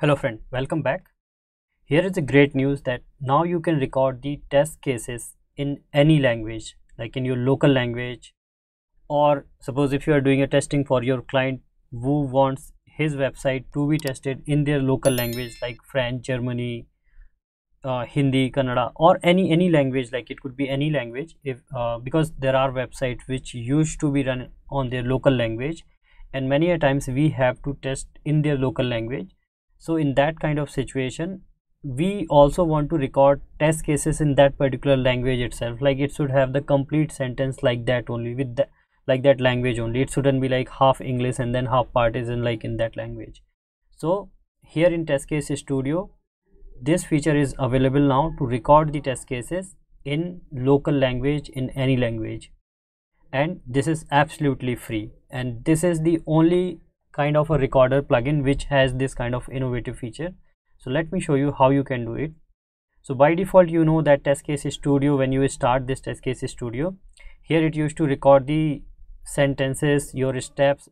Hello friend, welcome back. Here is the great news that now you can record the test cases in any language, like in your local language, or suppose if you are doing a testing for your client who wants his website to be tested in their local language like French, Germany, Hindi, Kannada, or any language. Like it could be any language if because there are websites which used to be run on their local language, and many a times we have to test in their local language. So in that kind of situation, we also want to record test cases in that particular language itself. Like it should have the complete sentence like that only, with the, like that language only. It shouldn't be like half English and then half part is in like in that language. So here in TestCase Studio, this feature is available now to record the test cases in local language, in any language. And this is absolutely free. And this is the only kind of a recorder plugin which has this kind of innovative feature. So let me show you how you can do it. So by default, you know that TestCase Studio, when you start this TestCase Studio, here it used to record the sentences, your steps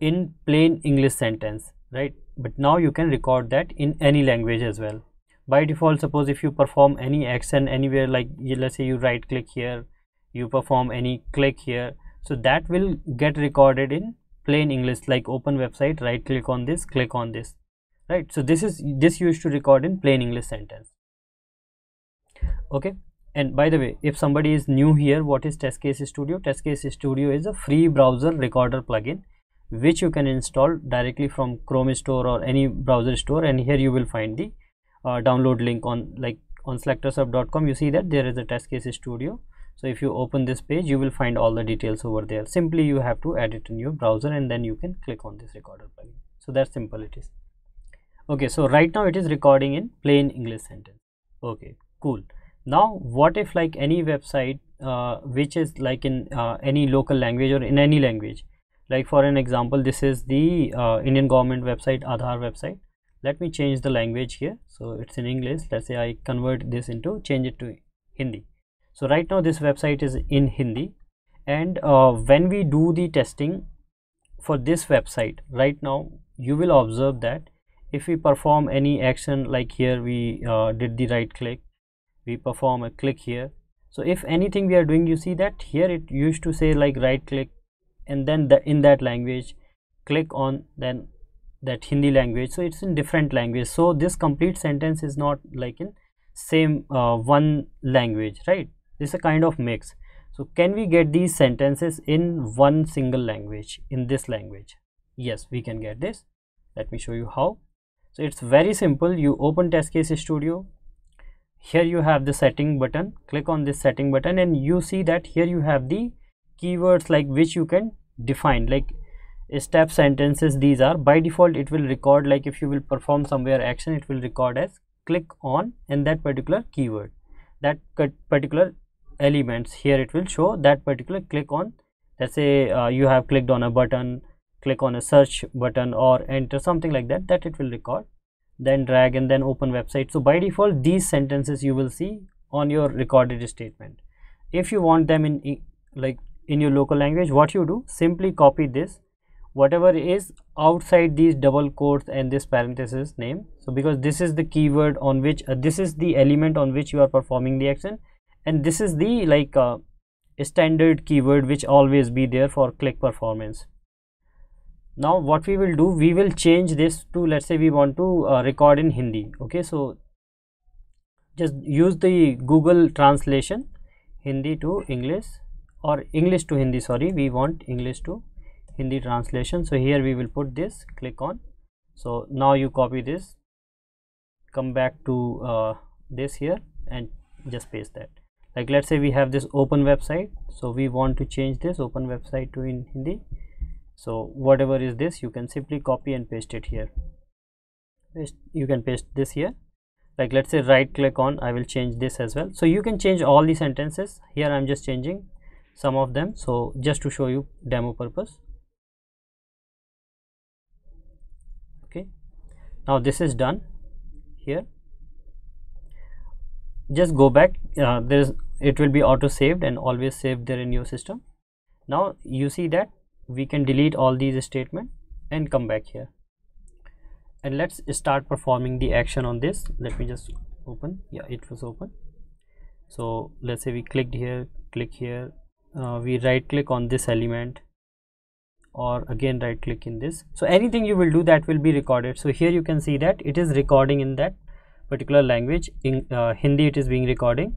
in plain English sentence, right? But now you can record that in any language as well. By default, suppose if you perform any action anywhere, like let's say you right click here, you perform any click here, so that will get recorded in plain English, like open website, right click on this, click on this, right? So this used to record in plain English sentence. Okay, and by the way, if somebody is new here, what is TestCase Studio? TestCase Studio is a free browser recorder plugin which you can install directly from Chrome store or any browser store, and here you will find the download link on selectorshub.com. You see that there is a TestCase Studio. So if you open this page, you will find all the details over there. Simply you have to add it in your browser and then you can click on this recorder plugin. So that's simple it is. Okay, so right now it is recording in plain English sentence. Okay, cool. Now what if like any website which is like in any local language or in any language, like for an example, this is the Indian government website, Aadhaar website. Let me change the language here. So it's in English. Let's say I convert this into, change it to Hindi. So right now this website is in Hindi, and when we do the testing for this website right now, you will observe that if we perform any action, like here we did the right click, we perform a click here. So if anything we are doing, you see that here it used to say like right click and then in that language, click on then that Hindi language. So it's in different language. So this complete sentence is not like in same one language, right? It's a kind of mix. So can we get these sentences in one single language, in this language? Yes, we can get this. Let me show you how. So it's very simple. You open TestCase Studio. Here you have the setting button. Click on this setting button and you see that here you have the keywords like which you can define, like step sentences. These are by default, it will record like if you will perform somewhere action, it will record as click on and that particular keyword, that particular elements. Here it will show that particular click on. Let's say you have clicked on a button, click on a search button or enter, something like that, that it will record, then drag and then open website. So by default, these sentences you will see on your recorded statement. If you want them in like in your local language, what you do, simply copy this, whatever is outside these double quotes and this parenthesis name. So because this is the keyword on which this is the element on which you are performing the action, and this is the like standard keyword which always be there for click performance. Now what we will do, we will change this to, let's say we want to record in Hindi. Okay, so just use the Google translation, Hindi to English or English to Hindi, sorry, we want English to Hindi translation. So here we will put this, click on. So now you copy this, come back to this here and just paste that. Like let's say we have this open website, so we want to change this open website to in Hindi. So whatever is this, you can simply copy and paste it here. You can paste this here. Like let's say right click on, I will change this as well. So you can change all the sentences. Here I'm just changing some of them, so just to show you demo purpose. Okay, now this is done. Here just go back, it will be auto saved and always saved there in your system. Now you see that we can delete all these statements and come back here, and let's start performing the action on this. Let me just open. Yeah, it was open. So let's say we clicked here, click here, we right click on this element, or again right click in this. So anything you will do that will be recorded. So here you can see that it is recording in that particular language. In Hindi it is being recording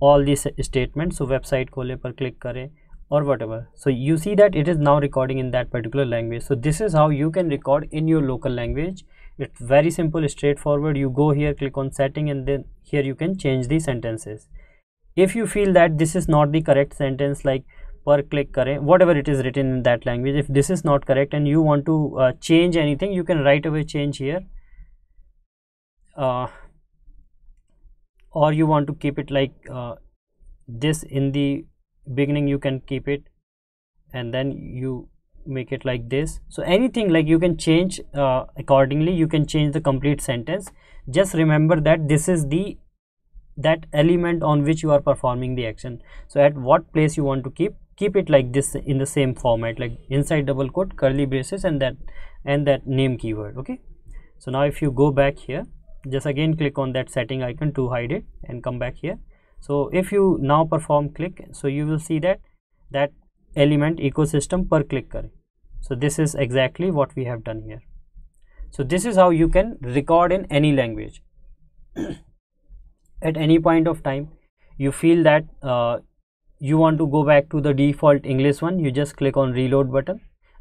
all these statements. So website khole par click kare or whatever. So you see that it is now recording in that particular language. So this is how you can record in your local language. It's very simple, straightforward. You go here, click on setting, and then here you can change the sentences. If you feel that this is not the correct sentence, like per click kare, whatever it is written in that language, if this is not correct and you want to change anything, you can right away change here, or you want to keep it like this in the beginning, you can keep it and then you make it like this. So anything like you can change accordingly. You can change the complete sentence. Just remember that this is the that element on which you are performing the action. So at what place you want to keep it like this in the same format, like inside double quote, curly braces, and that name keyword. Okay, so now if you go back here, just again click on that setting icon to hide it and come back here. So if you now perform click, so you will see that that element ecosystem per click kare. So this is exactly what we have done here. So this is how you can record in any language. At any point of time you feel that you want to go back to the default English one, you just click on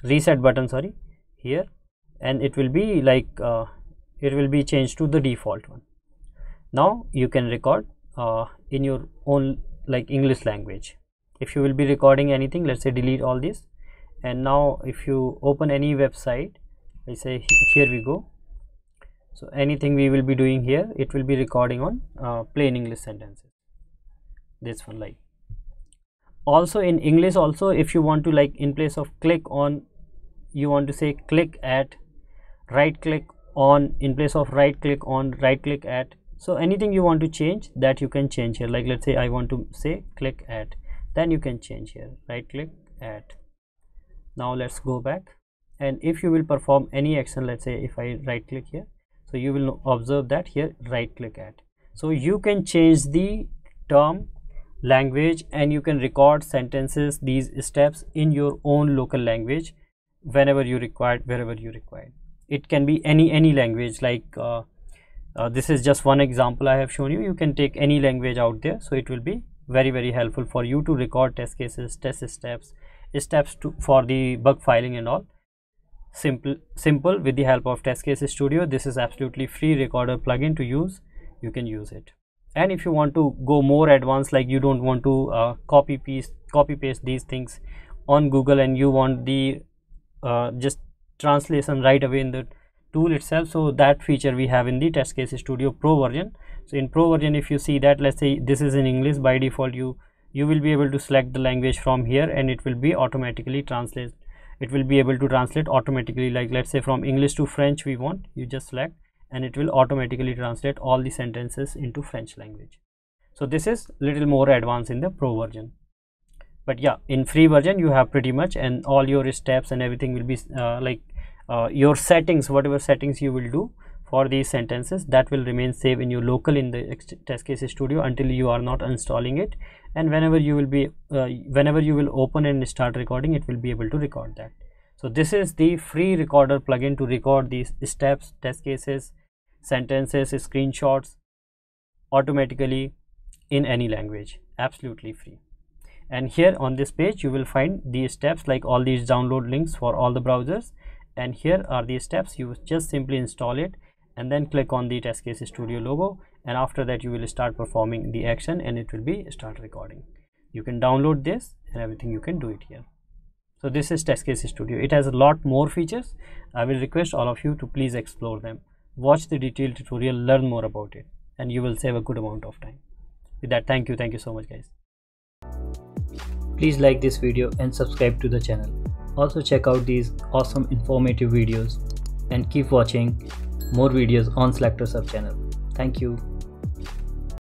reset button, sorry, here, and it will be like it will be changed to the default one. Now you can record in your own like English language. If you will be recording anything, let's say delete all this, and now if you open any website, let's say here we go. So anything we will be doing here, it will be recording on plain English sentences. This one, like also in English also, if you want to like in place of click on, you want to say click at, right click on, in place of right click on, right click at. So anything you want to change that you can change here. Like let's say I want to say click at, then you can change here, right click at. Now let's go back, and if you will perform any action, let's say if I right click here, so you will observe that here right click at. So you can change the term, language, and you can record sentences, these steps in your own local language whenever you require, wherever you require. It can be any language, like this is just one example I have shown you. You can take any language out there. So it will be very, very helpful for you to record test cases, test steps for the bug filing and all. Simple with the help of TestCase Studio. This is absolutely free recorder plugin to use. You can use it. And if you want to go more advanced, like you don't want to copy paste these things on Google, and you want the just translation right away in the tool itself, so that feature we have in the TestCase Studio Pro version. So in Pro version, if you see that, let's say this is in English, by default you will be able to select the language from here, and it will be automatically translate. It will be able to translate automatically, like let's say from English to French we want, you just select and it will automatically translate all the sentences into French language. So this is little more advanced in the Pro version. But yeah, in free version you have pretty much, and all your steps and everything will be your settings, whatever settings you will do for these sentences, that will remain safe in your local in the TestCase Studio until you are not installing it, and whenever you will open and start recording, it will be able to record that. So this is the free recorder plugin to record these steps, test cases, sentences, screenshots automatically in any language, absolutely free. And here on this page you will find these steps, like all these download links for all the browsers, and here are the steps. You just simply install it and then click on the TestCase Studio logo, and after that you will start performing the action and it will be start recording. You can download this and everything, you can do it here. So this is TestCase Studio. It has a lot more features. I will request all of you to please explore them. Watch the detailed tutorial, learn more about it, and you will save a good amount of time. With that, thank you so much guys. Please like this video and subscribe to the channel. Also check out these awesome informative videos, and keep watching more videos on SelectorsHub channel. Thank you.